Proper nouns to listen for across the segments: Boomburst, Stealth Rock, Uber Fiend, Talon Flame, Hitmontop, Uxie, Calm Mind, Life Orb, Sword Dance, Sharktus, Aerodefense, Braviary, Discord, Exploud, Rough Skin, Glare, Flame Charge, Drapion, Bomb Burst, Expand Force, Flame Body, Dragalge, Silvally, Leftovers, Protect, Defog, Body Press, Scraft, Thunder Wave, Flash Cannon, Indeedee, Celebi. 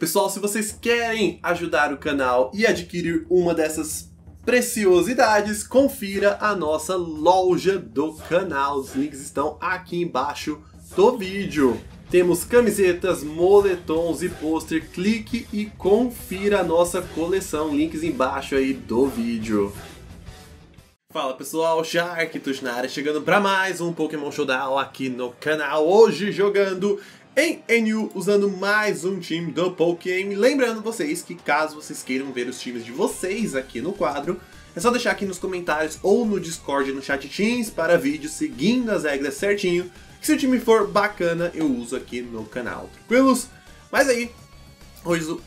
Pessoal, se vocês querem ajudar o canal e adquirir uma dessas preciosidades, confira a nossa loja do canal. Os links estão aqui embaixo do vídeo. Temos camisetas, moletons e pôster. Clique e confira a nossa coleção. Links embaixo aí do vídeo. Fala pessoal, Sharktus na área, chegando para mais um Pokémon Showdown aqui no canal. Hoje jogando em NU, usando mais um time do Pokégame. Lembrando vocês que caso vocês queiram ver os times de vocês aqui no quadro, é só deixar aqui nos comentários ou no Discord, no chat Teams, para vídeos seguindo as regras certinho, que se o time for bacana, eu uso aqui no canal, tranquilos? Mas aí,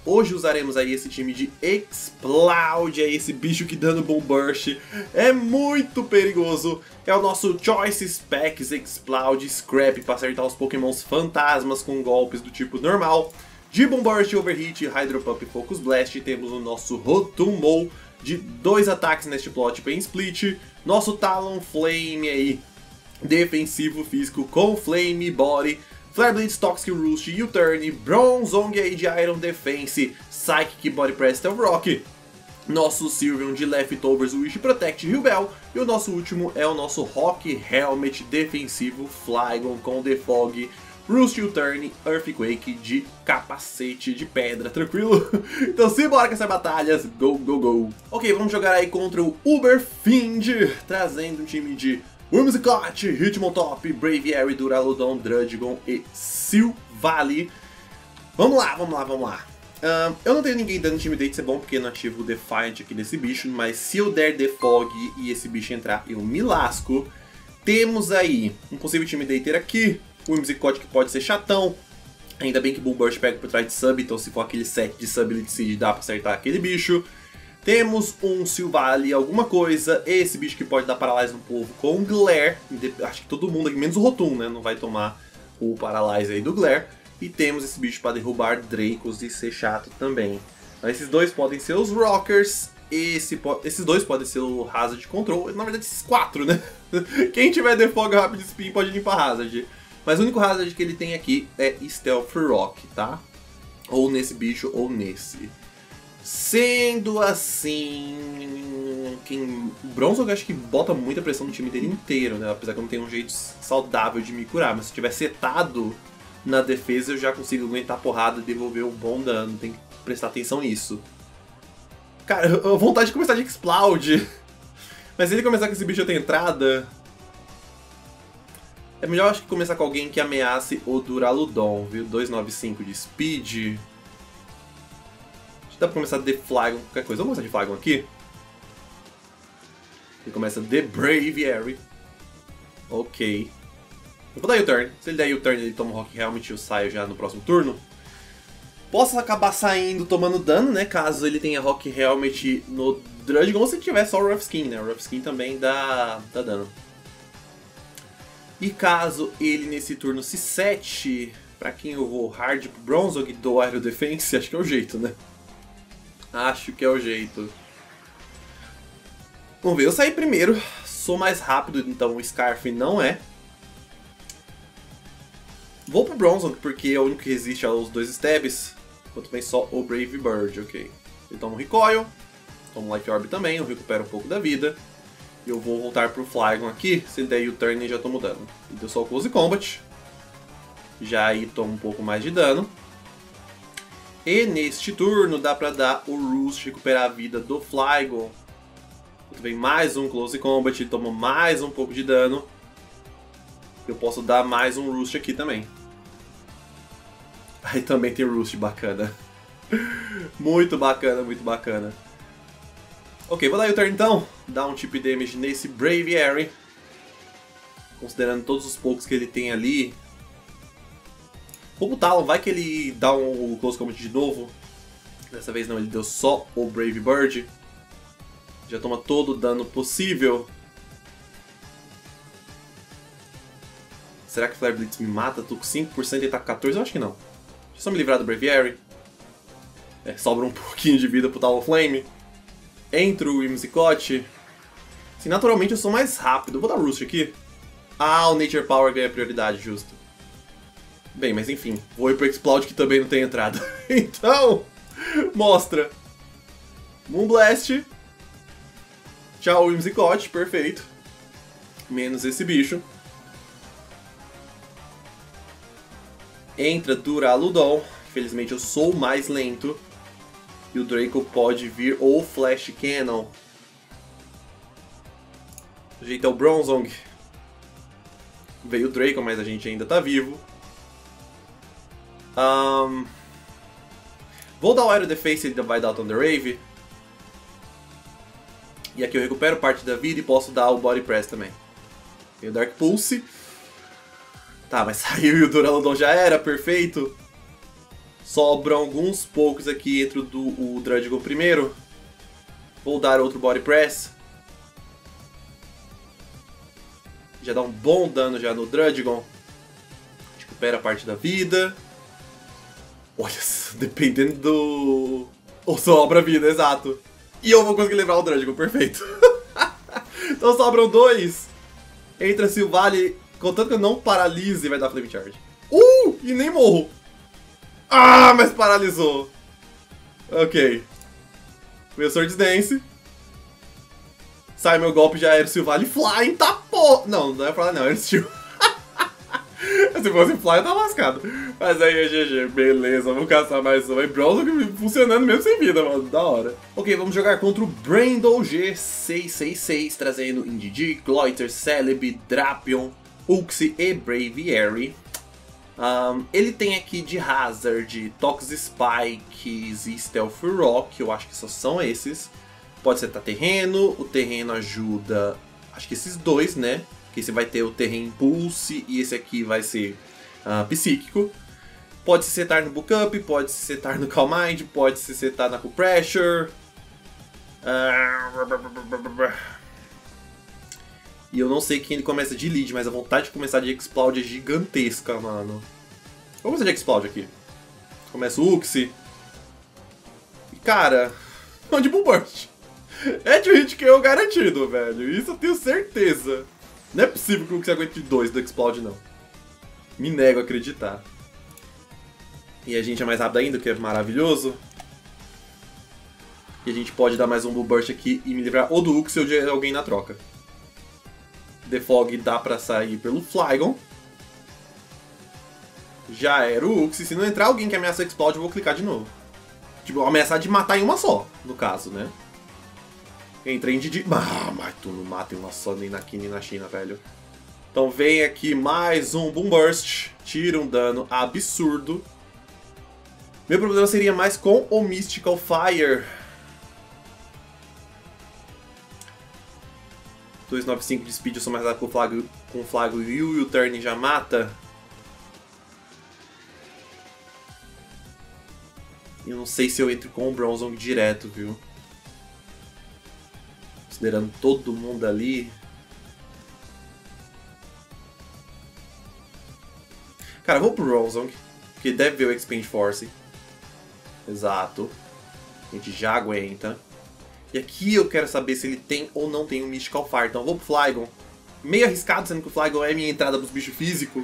hoje usaremos aí esse time de Explode, esse bicho que dando Bomb Burst é muito perigoso. É o nosso Choice Specs Explode Scrap para acertar os Pokémons fantasmas com golpes do tipo normal. De Bomb Burst, Overheat, Hydro Pump e Focus Blast, temos o nosso Rotomou de 2 ataques neste plot Pain Split. Nosso Talon Flame aí, defensivo físico com Flame Body. Flare Blitz, Toxic Roost, U-Turn, Bronzong aí de Iron Defense, Psychic, Body Press, Stealth Rock. Nosso Sylveon de Leftovers, Wish, Protect, Heal Bell. E o nosso último é o nosso Rock Helmet defensivo Flygon com Defog, Roost, U-Turn, Earthquake de capacete de pedra, tranquilo? Então simbora com essas batalhas, go, go, go! Ok, vamos jogar aí contra o Uber Fiend, trazendo um time de Whimsicott, Hitmontop, Braviary, Duraludon, Drudgon e Silvally. Vamos lá, vamos lá, vamos lá. Eu não tenho ninguém dando Intimidate, isso é bom porque eu não ativo o Defiant aqui nesse bicho, mas se eu der Defog e esse bicho entrar, eu me lasco. Temos aí um possível Intimidator aqui, o Whimsicott que pode ser chatão, ainda bem que Boomburst pega por trás de Sub, então se for aquele set de Sub ele decide, dá pra acertar aquele bicho. Temos um Silvally alguma coisa, esse bicho que pode dar Paralyze no povo com Glare, acho que todo mundo aqui, menos o Rotom, né, não vai tomar o Paralyze aí do Glare. E temos esse bicho para derrubar Dracos e ser chato também. Então, esses dois podem ser os Rockers, esses dois podem ser o Hazard Control, na verdade esses quatro, né? Quem tiver Defog, Rapid Spin pode limpar Hazard. Mas o único Hazard que ele tem aqui é Stealth Rock, tá? Ou nesse bicho, ou nesse. Sendo assim... O Bronzong acho que bota muita pressão no time dele inteiro, né? Apesar que eu não tenho um jeito saudável de me curar, mas se tiver setado na defesa eu já consigo aguentar a porrada e devolver um bom dano, tem que prestar atenção nisso. Cara, eu vontade de começar de Explode, mas se ele começar com esse bicho outra entrada, é melhor acho que começar com alguém que ameace o Duraludon, viu? 295 de Speed, acho que dá pra começar de Flygon, qualquer coisa, vamos começar de Flygon aqui. Ele começa de Braviary, ok. Eu vou dar U-Turn. Se ele der U-Turn, ele toma o Rock Helmet e eu saio já no próximo turno. Posso acabar saindo tomando dano, né? Caso ele tenha Rock Helmet no Drudge, ou se tiver só o Rough Skin, né? O Rough Skin também dá dano. E caso ele nesse turno se sete, pra quem eu vou hard pro Bronzong e dou Aerodefense, acho que é o jeito, né? Acho que é o jeito. Vamos ver, eu saí primeiro. Sou mais rápido, então o Scarf não é. Vou pro Bronzong, porque é o único que resiste aos dois stabs, enquanto vem só o Brave Bird, ok. Ele toma um Recoil, toma um Life Orb também, eu recupero um pouco da vida. E eu vou voltar pro Flygon aqui, se ele der U-Turn ele já toma o dano. Ele deu só o Close Combat, já aí toma um pouco mais de dano. E neste turno dá pra dar o Roost, recuperar a vida do Flygon. Enquanto vem mais um Close Combat, ele toma mais um pouco de dano. Eu posso dar mais um Roost aqui também. Aí também tem Roost bacana. Muito bacana, muito bacana. Ok, vou dar U-Turn então. Dar um chip damage nesse Braviary. Considerando todos os poucos que ele tem ali. Vou pro Talon, vai que ele dá um Close Combat de novo. Dessa vez não, ele deu só o Brave Bird. Já toma todo o dano possível. Será que Flare Blitz me mata? Tô com 5% e tá com 14? Eu acho que não. Deixa eu só me livrar do Braviary. É, sobra um pouquinho de vida pro Talon Flame. Entro o Whimsicott. Assim, naturalmente eu sou mais rápido. Vou dar Roost aqui. Ah, o Nature Power ganha prioridade, justo. Bem, mas enfim, vou ir pro Explode que também não tem entrada. Então, mostra. Moonblast. Tchau, Whimsicott, perfeito. Menos esse bicho. Entra Duraludon. Infelizmente eu sou mais lento. E o Draco pode vir ou Flash Cannon. O jeito é o Bronzong. Veio o Draco, mas a gente ainda tá vivo. Vou dar o Aerodefense, ele vai dar Thunder Wave. E aqui eu recupero parte da vida e posso dar o Body Press também. Tem o Dark Pulse. Tá, mas saiu e o Duraludon já era, perfeito. Sobram alguns poucos aqui entre o Drudgon primeiro. Vou dar outro Body Press. Já dá um bom dano já no Drudgon. Recupera parte da vida. Olha, dependendo do... Ou sobra vida, exato. E eu vou conseguir levar o Drudgon, perfeito. Então sobram dois. Entra Silvally, contanto que eu não paralise, vai dar Flame Charge. E nem morro. Ah, mas paralisou. Ok. Meu Sword Dance. Sai meu golpe já era o Silvally Flying, tá pô... Não é pra lá não, era o Steel. Se fosse Fly eu tava lascado. Mas aí é GG, beleza, vamos caçar mais um. E Bronzong funcionando mesmo sem vida, mano, da hora. Ok, vamos jogar contra o Brandol G666, trazendo Indeedee, Cloyster, Celebi, Drapion, Uxie e Braviary. Ele tem aqui de Hazard, Toxic Spikes e Stealth Rock, eu acho que só são esses. Pode ser terreno, o terreno ajuda, acho que esses dois, né? Que esse vai ter o terreno Impulse e esse aqui vai ser psíquico. Pode se setar no Bookup, pode se setar no Calm Mind, pode se setar na Cool Pressure. E eu não sei quem ele começa de lead, mas a vontade de começar de Explode é gigantesca, mano. Vou começar de Explode aqui. Começa o Uxie. E cara, não de Boomburst. É de hit que eu garantido, velho. Isso eu tenho certeza. Não é possível que o Uxie aguente 2 do Explode, não. Me nego a acreditar. E a gente é mais rápido ainda, o que é maravilhoso. E a gente pode dar mais um Blue Burst aqui e me livrar ou do Uxie ou de alguém na troca. Defog dá pra sair pelo Flygon. Já era o Uxie. Se não entrar alguém que ameaça o Explode, eu vou clicar de novo. Tipo, ameaçar de matar em uma só, no caso, né? Entra em Didi. Ah, mas tu não mata em uma só, nem na Kina, nem na China, velho. Então vem aqui mais um Boomburst. Tira um dano absurdo. Meu problema seria mais com o Mystical Fire. 295 de Speed, eu sou mais rápido com o Flago e o U-Turn já mata. Eu não sei se eu entro com o Bronzong direto, viu? Considerando todo mundo ali. Cara, eu vou pro Bronzong, porque deve ver o Expand Force. Exato. A gente já aguenta. E aqui eu quero saber se ele tem ou não tem o Mystical Fire. Então eu vou pro Flygon. Meio arriscado, sendo que o Flygon é minha entrada pros bichos físicos.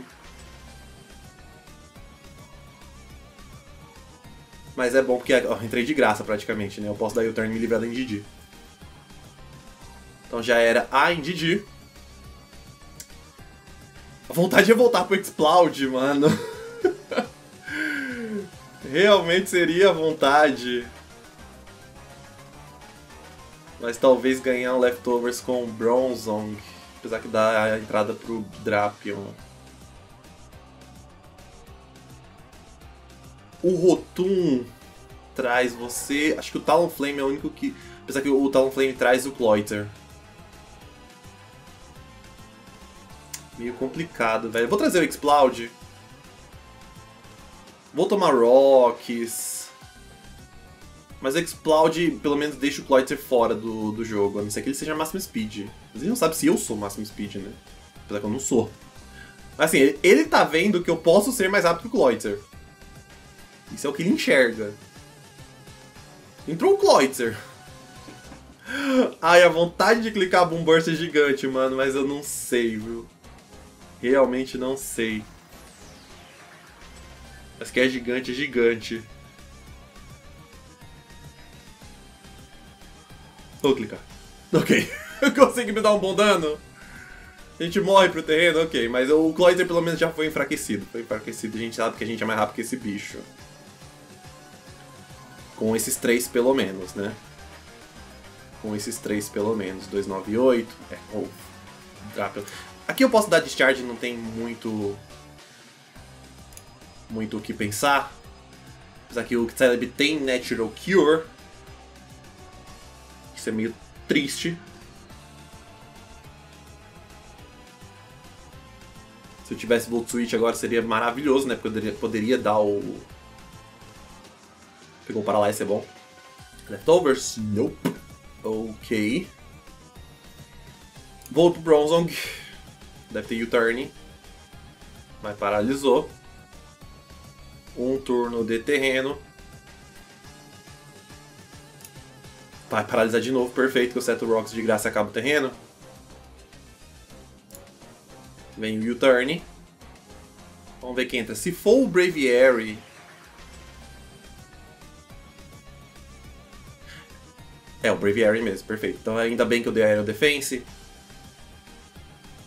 Mas é bom porque ó, entrei de graça praticamente, né? Eu posso dar U-Turn e me livrar da Indeedee. Então já era a Indeedee. A vontade é voltar pro Explode, mano. Realmente seria a vontade. Mas talvez ganhar um Leftovers com o Bronzong. Apesar que dá a entrada pro Drapion. O Rotom traz você... Acho que o Talon Flame é o único que... Apesar que o Talon Flame traz o Cloyster. Meio complicado, velho. Vou trazer o Explode. Vou tomar Rocks. Mas o Explode, pelo menos, deixa o Cloyster fora do jogo, a não ser que ele seja máximo speed. Mas ele não sabe se eu sou máximo speed, né? Apesar que eu não sou. Mas assim, ele tá vendo que eu posso ser mais rápido que o Cloyster. Isso é o que ele enxerga. Entrou o Cloyster. Ai, a vontade de clicar Boomburst é gigante, mano, mas eu não sei, viu? Realmente não sei. Mas que é gigante, é gigante. Vou clicar. Ok. Eu consegui me dar um bom dano. A gente morre pro terreno, ok. Mas o Cloyster pelo menos já foi enfraquecido. Foi enfraquecido, a gente sabe que a gente é mais rápido que esse bicho. Com esses três pelo menos, né? Com esses três pelo menos. 298. É, ou... Drapion. Aqui eu posso dar discharge, não tem muito... muito o que pensar. Apesar que o Celebi tem Natural Cure. Isso é meio triste. Se eu tivesse Volt Switch agora seria maravilhoso, né? Porque eu poderia dar o... Pegou para lá, isso é bom. Leftovers? Nope. Ok. Vou pro Bronzong. Deve ter U-Turn. Mas paralisou. Um turno de terreno. Vai paralisar de novo, perfeito, que eu seto o Rocks de graça e acaba o terreno. Vem o U-Turn. Vamos ver quem entra. Se for o Braviary... é, o Braviary mesmo, perfeito. Então ainda bem que eu dei a Aerodefense.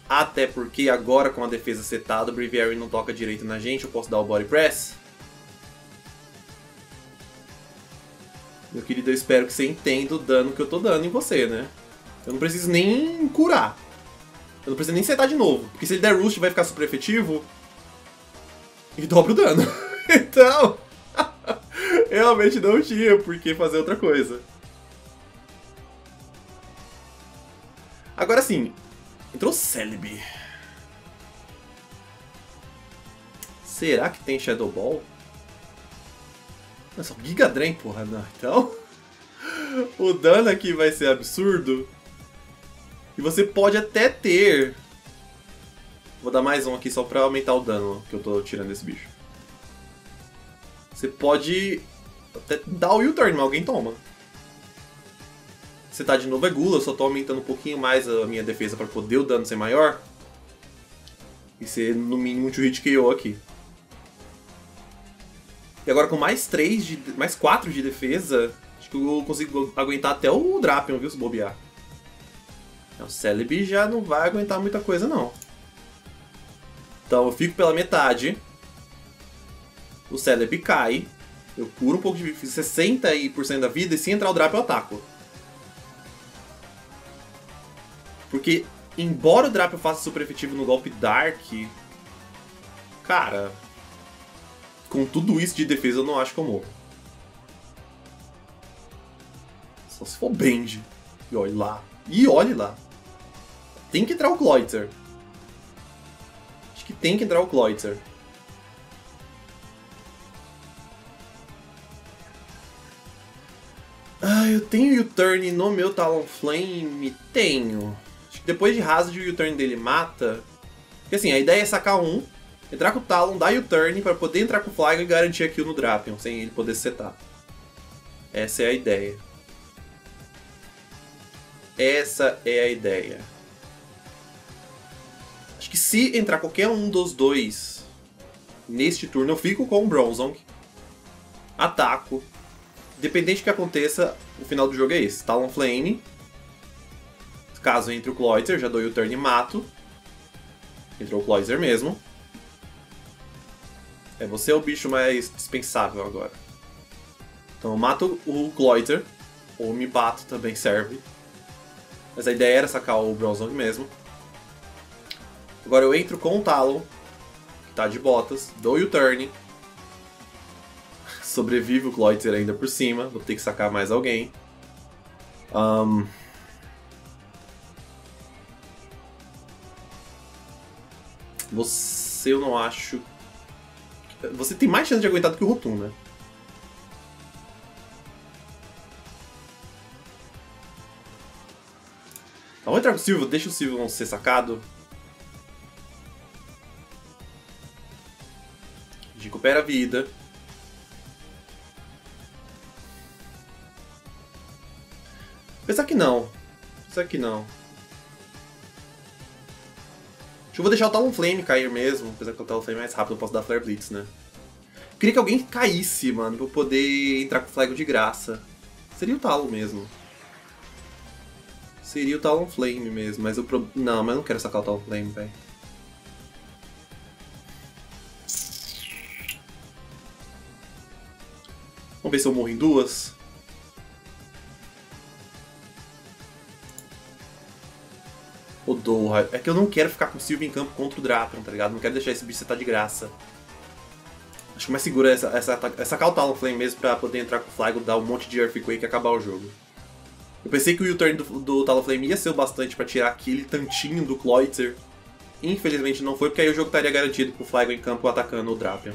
Até porque agora com a defesa setada, o Braviary não toca direito na gente. Eu posso dar o Body Press. Meu querido, eu espero que você entenda o dano que eu tô dando em você, né? Eu não preciso nem curar. Eu não preciso nem setar de novo. Porque se ele der Roost vai ficar super efetivo. E dobra o dano. Então... realmente não tinha por que fazer outra coisa. Agora sim, entrou Celebi. Será que tem Shadow Ball? Nossa, Giga Drain, porra, não. Então, o dano aqui vai ser absurdo. E você pode até ter... vou dar mais um aqui só pra aumentar o dano que eu tô tirando desse bicho. Você pode até dar o U-Turn, mas alguém toma. Você tá de novo é gula, eu só tô aumentando um pouquinho mais a minha defesa pra poder o dano ser maior. E ser no mínimo um 2-hit KO aqui. E agora com mais 3, mais 4 de defesa, acho que eu consigo aguentar até o Drapion, viu, se bobear. O Celebi já não vai aguentar muita coisa, não. Então eu fico pela metade. O Celebi cai. Eu curo um pouco de 60% da vida e se entrar o Drapion eu ataco. Porque, embora o Drapion faça super efetivo no golpe Dark... cara... com tudo isso de defesa, eu não acho que eu morro. Só se for Bend. E olhe lá. E olhe lá. Tem que entrar o Cloyster. Acho que tem que entrar o Cloyster. Ah, eu tenho U-Turn no meu Talon Flame? Tenho. Acho que depois de Hazard o U-Turn dele mata. Porque assim, a ideia é sacar um. Entrar com o Talon, dar U-Turn pra poder entrar com o Flygon e garantir a kill no Drapion, sem ele poder setar. Essa é a ideia. Essa é a ideia. Acho que se entrar qualquer um dos dois neste turno, eu fico com o Bronzong. Ataco. Dependente do que aconteça, o final do jogo é esse. Talon Flame. Caso entre o Cloyster, já dou U-Turn e mato. Entrou o Cloyster mesmo. É, você é o bicho mais dispensável agora. Então eu mato o Cloyster, ou me bato também serve. Mas a ideia era sacar o Bronzong mesmo. Agora eu entro com o Talon, que tá de botas, dou U-Turn. Sobrevive o Cloyster ainda por cima, vou ter que sacar mais alguém. Você eu não acho... você tem mais chance de aguentar do que o Rotom, né? Então, vou entrar com o Silvio, deixa o Silvio não ser sacado. Recupera a vida. Pensar que não. Pensar que não. Acho que eu vou deixar o Talon Flame cair mesmo, apesar que o Talon Flame é mais rápido, eu posso dar Flare Blitz, né? Queria que alguém caísse, mano, pra eu poder entrar com o Flygon de graça. Seria o Talon mesmo. Seria o Talon Flame mesmo, mas eu... Não, mas eu não quero sacar o Talon Flame, velho. Vamos ver se eu morro em duas. É que eu não quero ficar com o Sylveon em campo contra o Drapion, tá ligado? Não quero deixar esse bicho setar de graça. Acho que mais seguro é sacar o Talon Flame mesmo pra poder entrar com o Flygon, dar um monte de Earthquake e acabar o jogo. Eu pensei que o U-Turn do Talon Flame ia ser o bastante pra tirar aquele tantinho do Cloyster. Infelizmente não foi, porque aí o jogo estaria garantido pro Flygon em campo atacando o Drapion.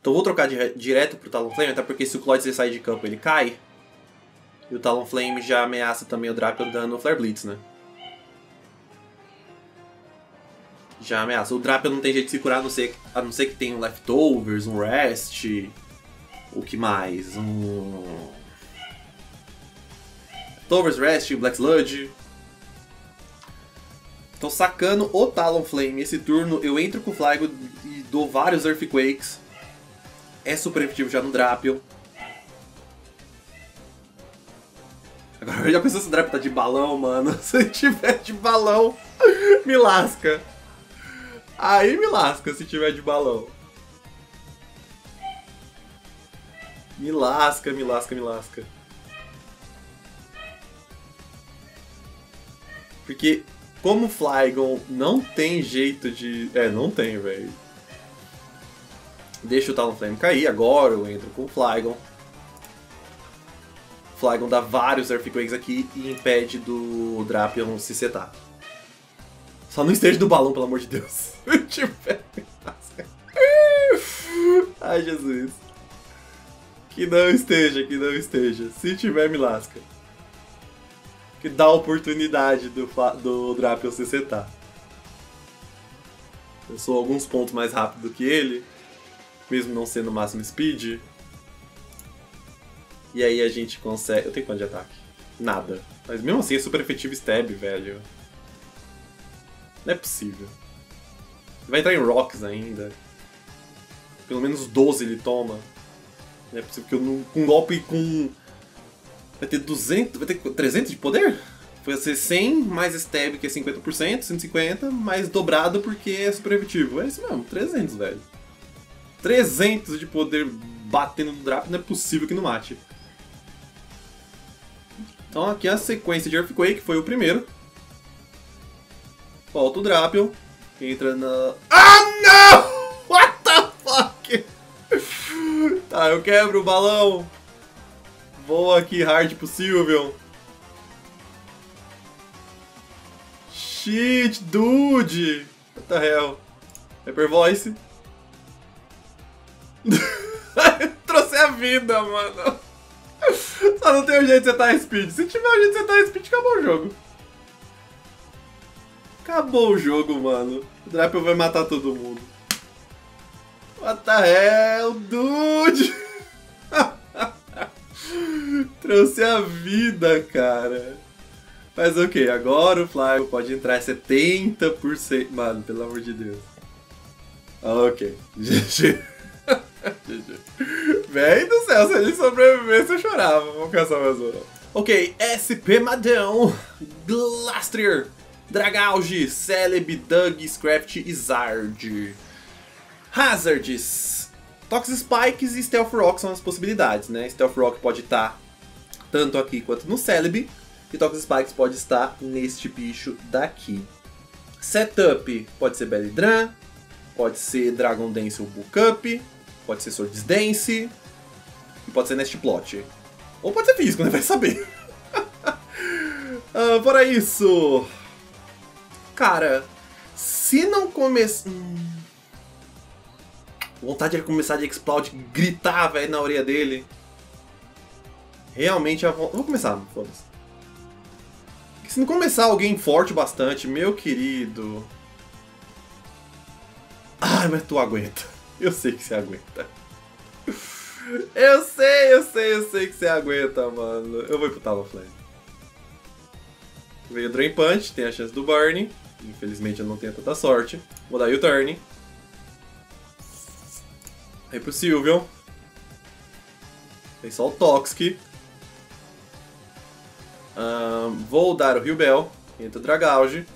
Então vou trocar direto pro Talon Flame, até porque se o Cloyster sair de campo ele cai. E o Talon Flame já ameaça também o Drapion dando o Flare Blitz, né? Já ameaça. O Drapion não tem jeito de se curar, a não ser que tenha um Leftovers, um Rest... O que mais? Leftovers, Rest, Black Sludge... Então sacando o Talon Flame esse turno, eu entro com o Flygon e dou vários Earthquakes. É super efetivo já no Drapion. Agora já pensou se o Drapion tá de balão, mano? Se tiver de balão, me lasca. Aí me lasca se tiver de balão. Me lasca, me lasca, me lasca. Porque como o Flygon não tem jeito de... É, não tem, velho. Deixa o Talon Flame cair, agora eu entro com o Flygon. O Flygon dá vários Earthquakes aqui e impede do Drapion se setar. Só não esteja do balão, pelo amor de Deus. Ai, Jesus. Que não esteja, que não esteja. Se tiver, me lasca. Que dá a oportunidade do Drapion se setar. Eu sou alguns pontos mais rápido que ele, mesmo não sendo o máximo speed. E aí a gente consegue... Eu tenho quanto de ataque? Nada. Mas mesmo assim é super efetivo stab, velho. Não é possível. Vai entrar em rocks ainda. Pelo menos 12 ele toma. Não é possível que eu não... Com um golpe com... Vai ter 200... Vai ter 300 de poder? Vai ser 100 mais stab, que é 50%, 150, mais dobrado porque é super efetivo. É isso mesmo, 300, velho. 300 de poder batendo no Drapion, não é possível que não mate. Então aqui a sequência de Earthquake, foi o primeiro. Volta o Drapion, entra na... Ah, não! What the fuck? Tá, eu quebro o balão. Vou aqui hard pro Sylveon. Shit, dude! What the hell? Hyper Voice. Trouxe a vida, mano. Só não tem um jeito de setar a speed. Se tiver um jeito de setar a speed, acabou o jogo. Acabou o jogo, mano. O Drapion vai matar todo mundo. What the hell, dude? Trouxe a vida, cara. Mas ok, agora o Flygon pode entrar 70%. Mano, pelo amor de Deus. Ok, GG. Véi do céu, se ele sobrevivesse eu chorava. Vamos caçar mais uma. Ok, SP Madão, Glastrier, Dragalge, Celebi, Dug, Scraft e Zard. Hazards, Toxic Spikes e Stealth Rock são as possibilidades, né? Stealth Rock pode estar tanto aqui quanto no Celebi. E Toxic Spikes pode estar neste bicho daqui. Setup pode ser Belladrum, pode ser Dragon Dance ou Book Up, pode ser Swords Dance, e pode ser Nest Plot. Ou pode ser físico, né? Vai saber. Fora isso... Cara, se não começar... Vontade de começar de Explode, gritar, velho, na orelha dele. Realmente, vou começar, foda-se. Se não começar alguém forte bastante, meu querido... Ai, mas tu aguenta. Eu sei que você aguenta. Eu sei que você aguenta, mano. Eu vou pro Talon Flame. Veio o Drain Punch, tem a chance do Burn. Infelizmente eu não tenho tanta sorte. Vou dar U-Turn. Aí pro Sylveon. Tem só o Toxic. Vou dar o Heal Bell. Entra o Dragauge.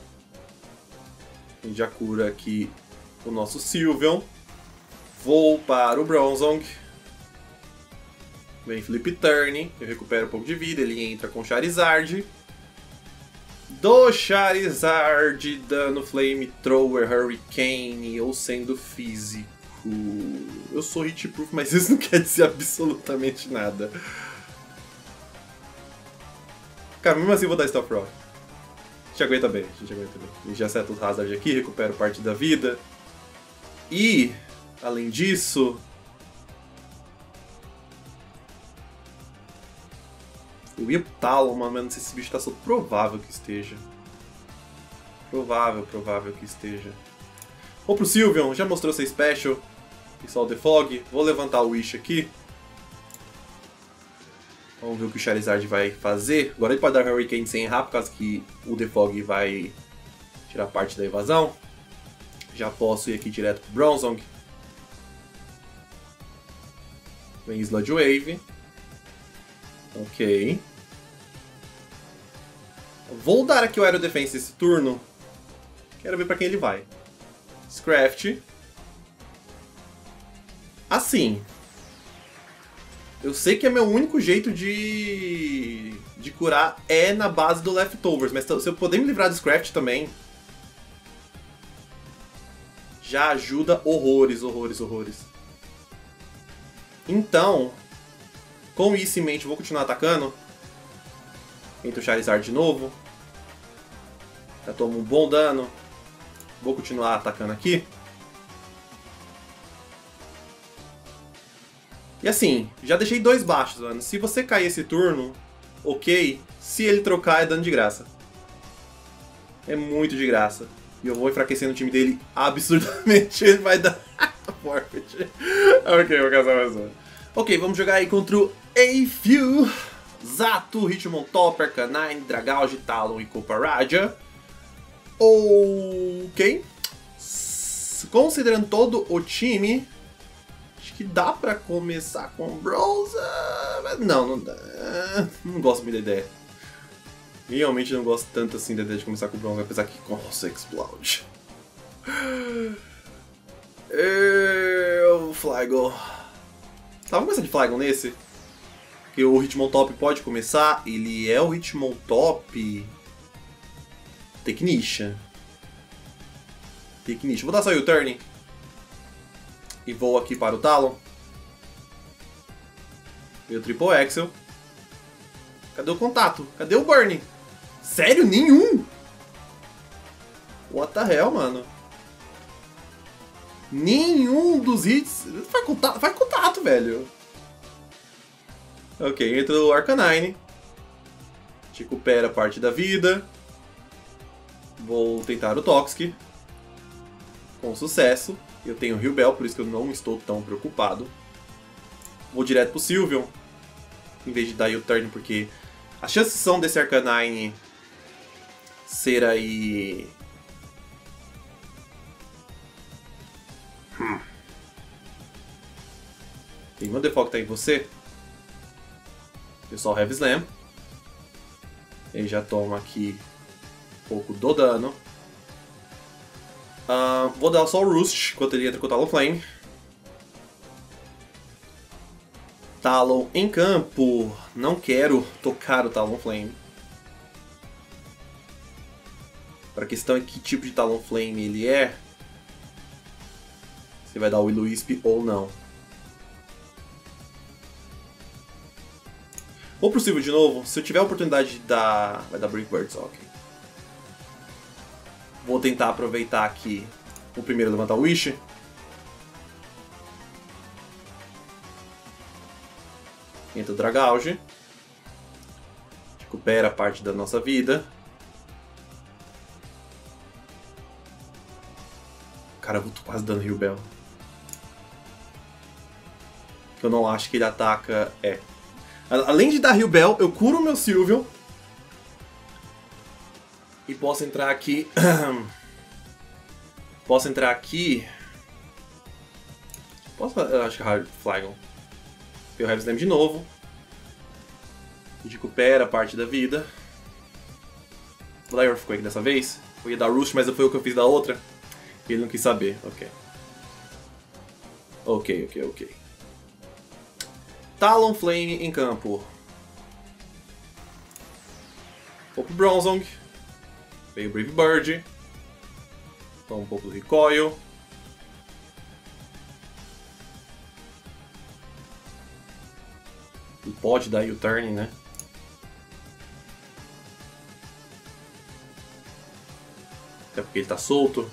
A gente já cura aqui o nosso Sylveon. Vou para o Bronzong. Vem Flip Turn. Eu recupero um pouco de vida. Ele entra com Charizard. Do Charizard, dano Flamethrower, Hurricane ou sendo físico. Eu sou hitproof, mas isso não quer dizer absolutamente nada. Cara, mesmo assim eu vou dar Stealth Rock. A gente aguenta bem. A gente já seta os Hazard aqui, recupero parte da vida. E, além disso... eu ia Talon, mas não sei se esse bicho tá solto. Provável que esteja. Vou pro Sylveon, já mostrou seu Special. E só o Defog. Vou levantar o Wish aqui. Vamos ver o que o Charizard vai fazer. Agora ele pode dar Hurricane sem errar, por causa que o Defog vai tirar parte da evasão. Já posso ir aqui direto pro Bronzong. Vem Sludge Wave. Ok. Vou dar aqui o Aerodefense esse turno. Quero ver pra quem ele vai. Scraft. Assim. Eu sei que é meu único jeito de curar é na base do Leftovers, mas se eu puder me livrar do Scraft também, já ajuda horrores. Então, com isso em mente, eu vou continuar atacando. Entra o Charizard de novo. Já tomo um bom dano. Vou continuar atacando aqui. E assim, já deixei dois baixos, mano. Se você cair esse turno, ok. Se ele trocar, é dano de graça. É muito de graça. E eu vou enfraquecendo o time dele absurdamente. Ele vai dar... ok, vou casar mais uma. Ok, vamos jogar aí contra o Aefu, Zatu, Hitmontop, Arcanine, Dragauge, Talon e Coparadia. Ok. Considerando todo o time, acho que dá pra começar com Bronza. Não, não dá. Não gosto muito da ideia. Realmente não gosto tanto assim da ideia de começar com Bronza, apesar que nossa, explode. Eu, Flygon. Tá, vamos começar de Flygon nesse. Porque o Hitmontop pode começar. Ele é o Hitmontop Technician. Vou dar só o U-Turn. E vou aqui para o Talon. E o Triple Axel. Cadê o contato? Cadê o Burn? Sério? Nenhum? What the hell, mano? Nenhum dos hits... Faz contato, velho. Ok, entra o Arcanine. Recupera parte da vida. Vou tentar o Toxic. Com sucesso. Eu tenho Heal Bell, por isso que eu não estou tão preocupado. Vou direto pro Sylveon. Em vez de dar U-Turn, porque... as chances são desse Arcanine... ser aí... Tem meu Defog tá em você. Eu só Heavy Slam. Ele já toma aqui um pouco do dano. Vou dar só o Roost enquanto ele entra com o Talon Flame. Talon em campo. Não quero tocar o Talon Flame. Para a questão é que tipo de Talon Flame ele é. Você vai dar o Will-O-Wisp ou não. Vou pro Silvio de novo. Se eu tiver a oportunidade de dar... vai dar Brave Bird, só, ok. Vou tentar aproveitar aqui o primeiro levantar o Wish. Entra o Dragauge. Recupera parte da nossa vida. Cara, eu tô quase dando Heal Bell. Que eu não acho que ele ataca... é. Além de dar Heal Bell, eu curo o meu Sylveon. E posso entrar aqui... posso entrar aqui... Posso... Eu acho que é Flygon. Eu Heavy Slam de novo. Recupera parte da vida. Vou dar Earthquake dessa vez. Eu ia dar Roost, mas foi o que eu fiz da outra. Ele não quis saber. Ok. Ok, ok, ok. Talon Flame em campo. Vou pro Bronzong. Veio Brave Bird. Toma um pouco do Recoil. Ele pode dar U-Turn, né? Até porque ele tá solto.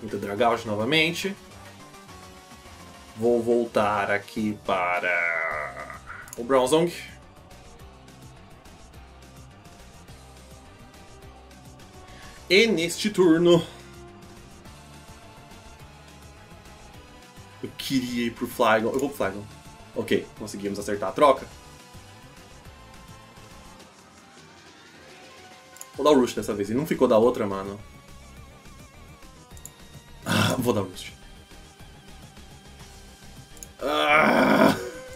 Muita Dragault novamente. Vou voltar aqui para o Bronzong. E neste turno... Eu queria ir pro Flygon. Eu vou pro Flygon. Ok, conseguimos acertar a troca. Vou dar o Rush dessa vez. Ele não ficou da outra, mano. Ah, vou dar o Rush. Ah,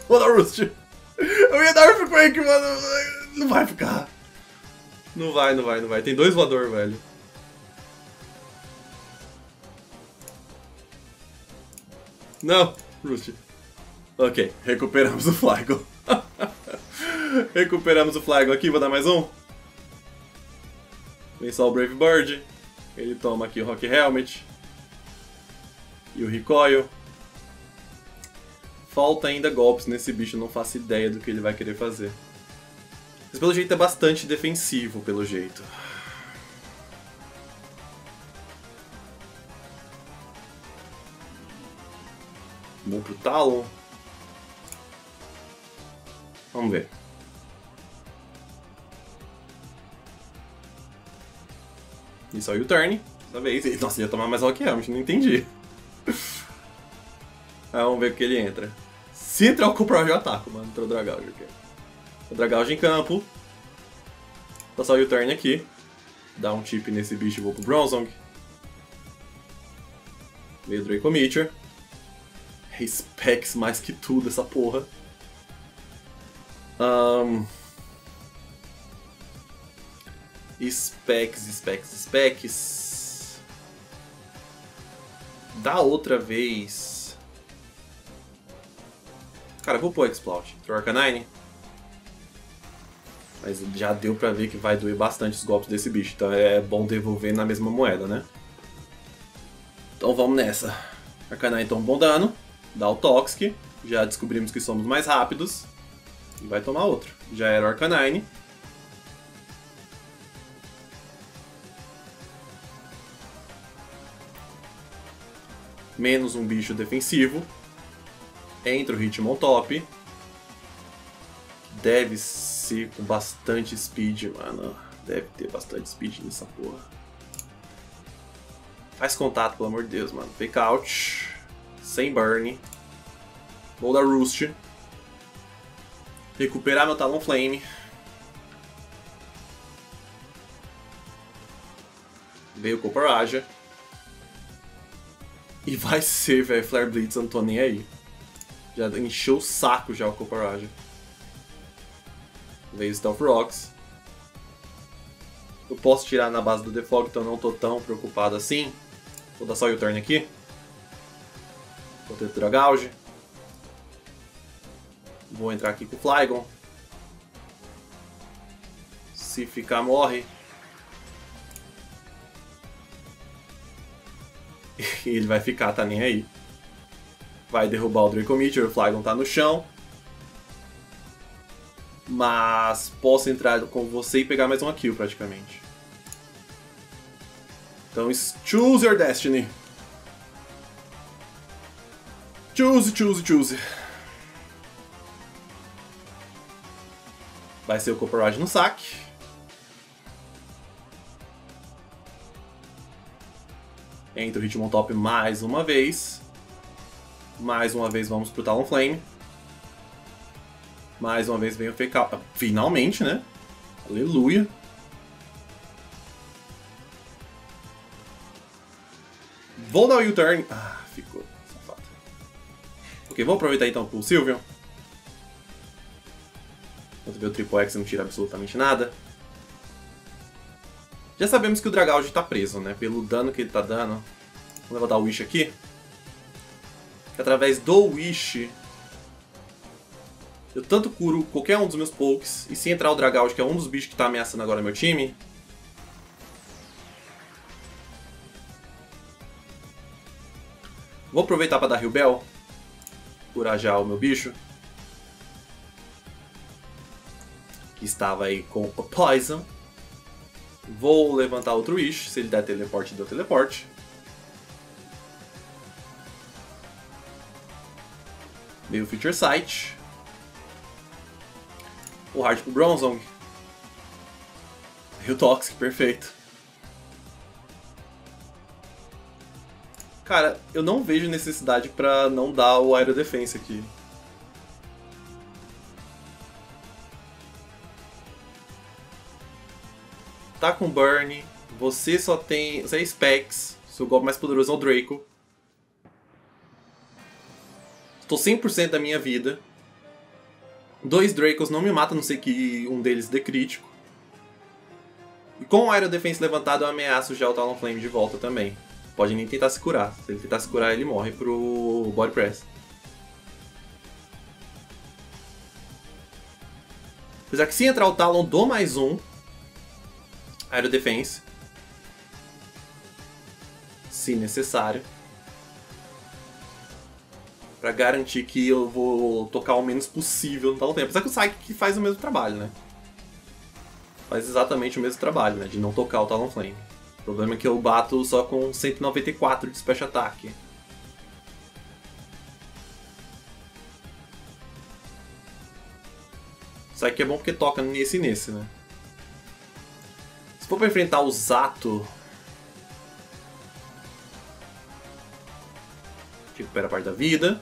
vou dar o Rush. Eu ia dar Earthquake, mano. Não vai ficar. Não vai, não vai, não vai. Tem dois voador, velho. Não, Roost. Ok, recuperamos o Flygon. Recuperamos o Flygon aqui, vou dar mais um. Vem só o Brave Bird. Ele toma aqui o Rock Helmet. E o Recoil. Falta ainda golpes nesse bicho, não faço ideia do que ele vai querer fazer. Mas pelo jeito é bastante defensivo, pelo jeito. Vou pro Talon. Vamos ver. Isso aí o turn. Dessa vez. Nossa, ele ia tomar mais Rock Helmet, não entendi. Ah, vamos ver o que ele entra. Se entrar o Cupra, eu ataco, mano. Entrou o Dragault. O Dragault em campo. Vou só o turn aqui. Dá um tip nesse bicho e vou pro Bronzong. Veio o Draco Meteor. Specs mais que tudo, essa porra. Specs. Da outra vez... Cara, eu vou pôr Explode. Throw Arcanine. Mas já deu pra ver que vai doer bastante os golpes desse bicho. Então é bom devolver na mesma moeda, né? Então vamos nessa. Arcanine toma um bom dano. Dá o Toxic, já descobrimos que somos mais rápidos. E vai tomar outro. Já era o Arcanine. Menos um bicho defensivo. Entra o Hitmontop. Deve ser com bastante speed, mano. Deve ter bastante speed nessa porra. Faz contato, pelo amor de Deus, mano. Fake out. Sem burn. Vou dar Roost. Recuperar meu Talon Flame. Veio o Coparaja. E vai ser, velho, Flare Blitz, eu não tô nem aí. Já encheu o saco já o Coparaja. Veio o Stealth Rocks. Eu posso tirar na base do Defog, então não tô tão preocupado assim. Vou dar só o U-Turn aqui. Vou ter Dragauge. Vou entrar aqui com o Flygon. Se ficar, morre. Ele vai ficar, tá nem aí. Vai derrubar o Draco Meteor, o Flygon tá no chão. Mas posso entrar com você e pegar mais uma kill, praticamente. Então, choose your destiny. Choose. Vai ser o Copperage no saque. Entra o Hitmontop mais uma vez. Mais uma vez vamos pro Talonflame. Mais uma vez vem o Fecal. Finalmente, né? Aleluia. Vou dar o U-Turn. Ah, ficou safado. Ok, vou aproveitar então com o Sylveon. Enquanto vê o Triple X não tira absolutamente nada. Já sabemos que o Dragaud tá preso, né? Pelo dano que ele tá dando. Vou dar o Wish aqui. Através do Wish, eu tanto curo qualquer um dos meus pokes. E se entrar o Dragaud, que é um dos bichos que tá ameaçando agora meu time... Vou aproveitar para dar Heal Bell, curar já o meu bicho, que estava aí com o Poison. Vou levantar outro Wish, se ele der teleporte, deu teleporte. Veio o Future Sight. O Hard pro Bronzong. E o Toxic, perfeito. Cara, eu não vejo necessidade pra não dar o Aerodefense aqui. Tá com Burn, você só tem... Você é Specs, seu golpe mais poderoso é o Draco. Tô 100% da minha vida. 2 Dracos não me matam, a não ser que um deles dê crítico. E com o Aerodefense levantado eu ameaço já o Talon Flame de volta também. Pode nem tentar se curar. Se ele tentar se curar, ele morre pro Body Press. Apesar que se entrar o Talon, dou mais um. Aerodefense. Se necessário. Pra garantir que eu vou tocar o menos possível no Talon Flame. Apesar que o Psychic faz o mesmo trabalho, né? Faz exatamente o mesmo trabalho, né? De não tocar o Talon Flame. O problema é que eu bato só com 194 de Special Attack. Isso aqui é bom porque toca nesse e nesse, né? Se for pra enfrentar o Zato... Recupera parte da vida.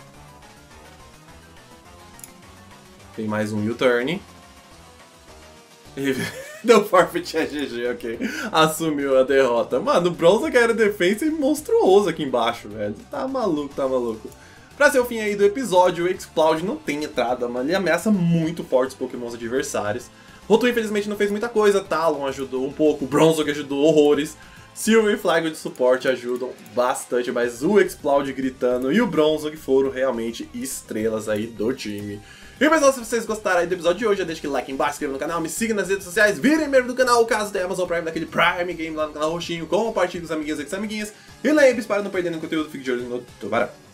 Tem mais um U-Turn. E... Deu forfeit a GG, ok. Assumiu a derrota. Mano, o Bronzong era defensa monstruoso aqui embaixo, velho. Tá maluco, tá maluco. Pra ser o fim aí do episódio, o Exploud não tem entrada, mano. Ele ameaça muito forte os pokémons adversários. Rotom, infelizmente, não fez muita coisa. Talon ajudou um pouco, Bronzong ajudou horrores. Silvio e Flygon de suporte ajudam bastante, mas o Exploud gritando e o Bronzong foram realmente estrelas aí do time. E pessoal, se vocês gostaram aí do episódio de hoje, já deixa aquele like embaixo, inscreva no canal, me siga nas redes sociais, virem membro do canal, caso tenha Amazon Prime, daquele Prime Game lá no canal roxinho, compartilhe com os amiguinhos e com as amiguinhas. E lembre-se, para não perder nenhum conteúdo, fique de olho no tubarão.